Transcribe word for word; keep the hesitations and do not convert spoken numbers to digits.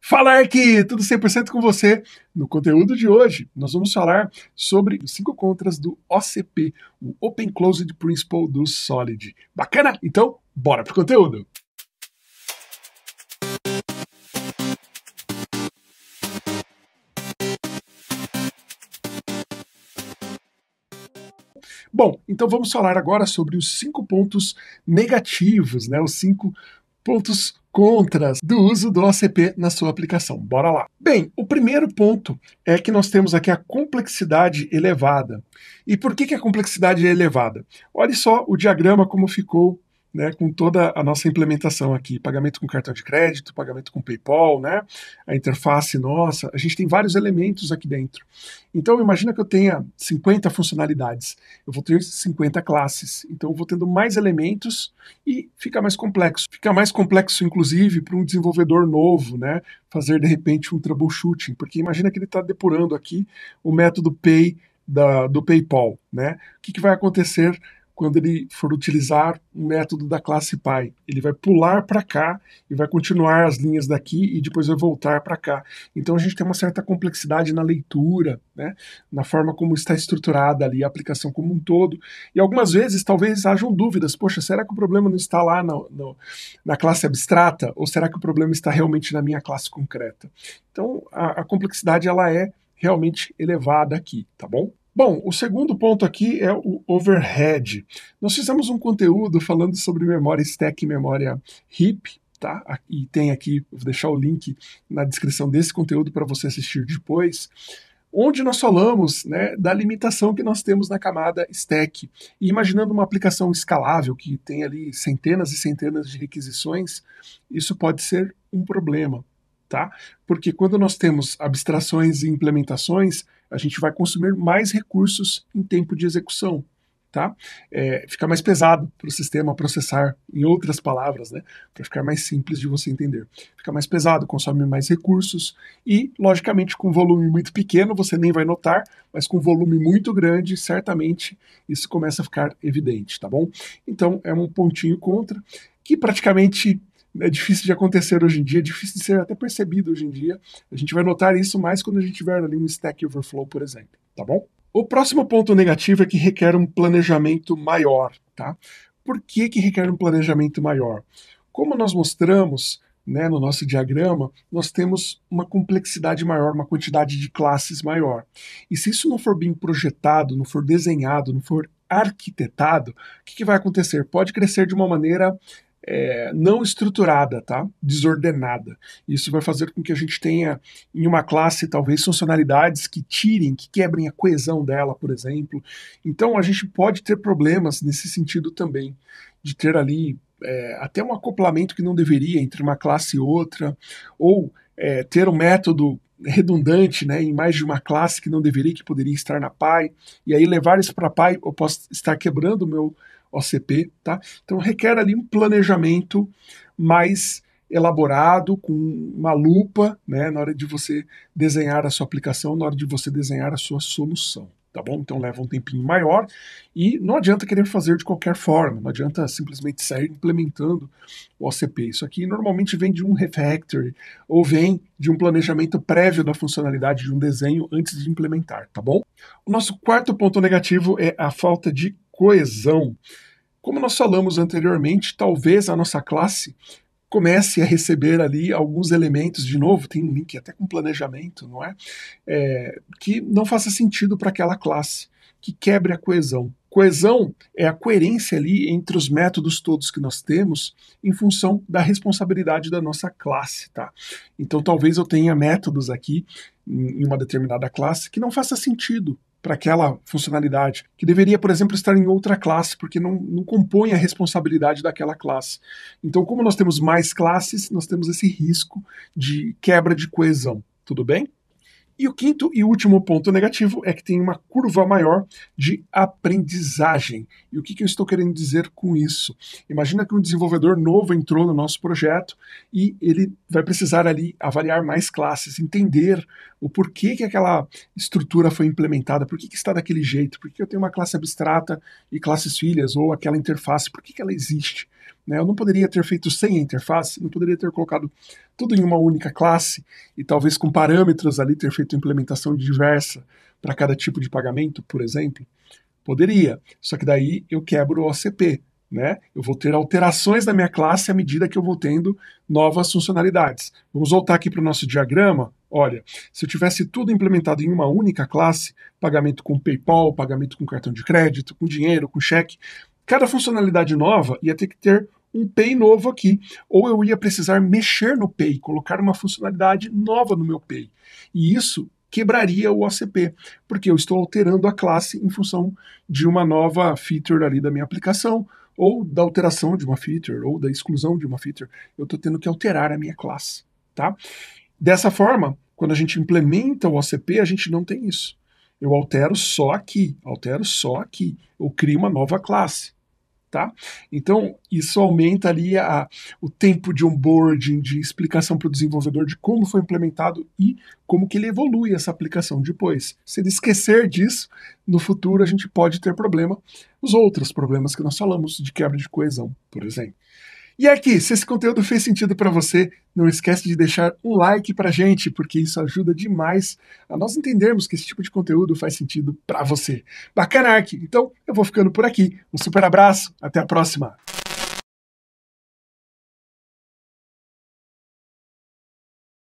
Fala, Arqui! Tudo cem por cento com você? No conteúdo de hoje, nós vamos falar sobre os cinco contras do O C P, o Open Closed Principle do SOLID. Bacana? Então, bora pro conteúdo! Bom, então vamos falar agora sobre os cinco pontos negativos, né? Os cinco pontos contras do uso do O C P na sua aplicação. Bora lá! Bem, o primeiro ponto é que nós temos aqui a complexidade elevada. E por que que a complexidade é elevada? Olha só o diagrama como ficou, né, com toda a nossa implementação aqui, pagamento com cartão de crédito, pagamento com PayPal, né, a interface nossa, a gente tem vários elementos aqui dentro. Então imagina que eu tenha cinquenta funcionalidades, eu vou ter cinquenta classes, então eu vou tendo mais elementos e fica mais complexo. Fica mais complexo inclusive para um desenvolvedor novo, né, fazer de repente um troubleshooting, porque imagina que ele está depurando aqui o método pay da, do PayPal, né, o que que vai acontecer quando ele for utilizar um método da classe Pay? Ele vai pular para cá e vai continuar as linhas daqui e depois vai voltar para cá. Então a gente tem uma certa complexidade na leitura, né, na forma como está estruturada ali a aplicação como um todo. E algumas vezes talvez hajam dúvidas. Poxa, será que o problema não está lá na, na, na classe abstrata? Ou será que o problema está realmente na minha classe concreta? Então a, a complexidade ela é realmente elevada aqui, tá bom? Bom, o segundo ponto aqui é o overhead. Nós fizemos um conteúdo falando sobre memória stack e memória heap, tá? E tem aqui, vou deixar o link na descrição desse conteúdo para você assistir depois, onde nós falamos, né, da limitação que nós temos na camada stack. E imaginando uma aplicação escalável que tem ali centenas e centenas de requisições, isso pode ser um problema, tá? Porque quando nós temos abstrações e implementações, a gente vai consumir mais recursos em tempo de execução, tá? É, fica mais pesado para o sistema processar, em outras palavras, né? Para ficar mais simples de você entender. Fica mais pesado, consome mais recursos e, logicamente, com volume muito pequeno, você nem vai notar, mas com volume muito grande, certamente isso começa a ficar evidente, tá bom? Então, é um pontinho contra, que praticamente é difícil de acontecer hoje em dia, é difícil de ser até percebido hoje em dia. A gente vai notar isso mais quando a gente tiver ali um Stack Overflow, por exemplo, tá bom? O próximo ponto negativo é que requer um planejamento maior, tá? Por que que requer um planejamento maior? Como nós mostramos, né, no nosso diagrama, nós temos uma complexidade maior, uma quantidade de classes maior. E se isso não for bem projetado, não for desenhado, não for arquitetado, o que que vai acontecer? Pode crescer de uma maneira É, não estruturada, tá? Desordenada. Isso vai fazer com que a gente tenha em uma classe talvez funcionalidades que tirem, que quebrem a coesão dela, por exemplo. Então a gente pode ter problemas nesse sentido também, de ter ali é, até um acoplamento que não deveria entre uma classe e outra, ou é, ter um método redundante, né, em mais de uma classe que não deveria, que poderia estar na Pay, e aí levar isso para Pay, eu posso estar quebrando o meu O C P, tá? Então requer ali um planejamento mais elaborado, com uma lupa, né, na hora de você desenhar a sua aplicação, na hora de você desenhar a sua solução, tá bom? Então leva um tempinho maior e não adianta querer fazer de qualquer forma, não adianta simplesmente sair implementando o O C P. Isso aqui normalmente vem de um refactory ou vem de um planejamento prévio da funcionalidade, de um desenho antes de implementar, tá bom? O nosso quarto ponto negativo é a falta de coesão. Como nós falamos anteriormente, talvez a nossa classe comece a receber ali alguns elementos, de novo, tem um link até com planejamento, não é? É que não faça sentido para aquela classe, que quebre a coesão. Coesão é a coerência ali entre os métodos todos que nós temos em função da responsabilidade da nossa classe, tá? Então talvez eu tenha métodos aqui em uma determinada classe que não faça sentido para aquela funcionalidade, que deveria, por exemplo, estar em outra classe, porque não, não compõe a responsabilidade daquela classe. Então, como nós temos mais classes, nós temos esse risco de quebra de coesão, tudo bem? E o quinto e último ponto negativo é que tem uma curva maior de aprendizagem. E o que que eu estou querendo dizer com isso? Imagina que um desenvolvedor novo entrou no nosso projeto e ele vai precisar ali avaliar mais classes, entender o porquê que aquela estrutura foi implementada, por que que está daquele jeito, por que eu tenho uma classe abstrata e classes filhas, ou aquela interface, por que que ela existe? né? Eu não poderia ter feito sem a interface, não poderia ter colocado tudo em uma única classe e talvez com parâmetros ali ter feito implementação diversa para cada tipo de pagamento, por exemplo? Poderia, só que daí eu quebro o O C P, né? Eu vou ter alterações da minha classe à medida que eu vou tendo novas funcionalidades. Vamos voltar aqui para o nosso diagrama. Olha, se eu tivesse tudo implementado em uma única classe, pagamento com PayPal, pagamento com cartão de crédito, com dinheiro, com cheque, cada funcionalidade nova ia ter que ter um Pay novo aqui, ou eu ia precisar mexer no Pay, colocar uma funcionalidade nova no meu Pay. E isso quebraria o O C P, porque eu estou alterando a classe em função de uma nova feature ali da minha aplicação, ou da alteração de uma feature, ou da exclusão de uma feature. Eu estou tendo que alterar a minha classe, tá? Dessa forma, quando a gente implementa o O C P, a gente não tem isso. Eu altero só aqui, altero só aqui. Eu crio uma nova classe, tá? Então, isso aumenta ali a, o tempo de onboarding, de explicação para o desenvolvedor de como foi implementado e como que ele evolui essa aplicação depois. Se ele esquecer disso, no futuro a gente pode ter problema, os outros problemas que nós falamos de quebra de coesão, por exemplo. E aqui, se esse conteúdo fez sentido para você, não esquece de deixar um like para a gente, porque isso ajuda demais a nós entendermos que esse tipo de conteúdo faz sentido para você. Bacana, Ark! Então, eu vou ficando por aqui. Um super abraço, até a próxima!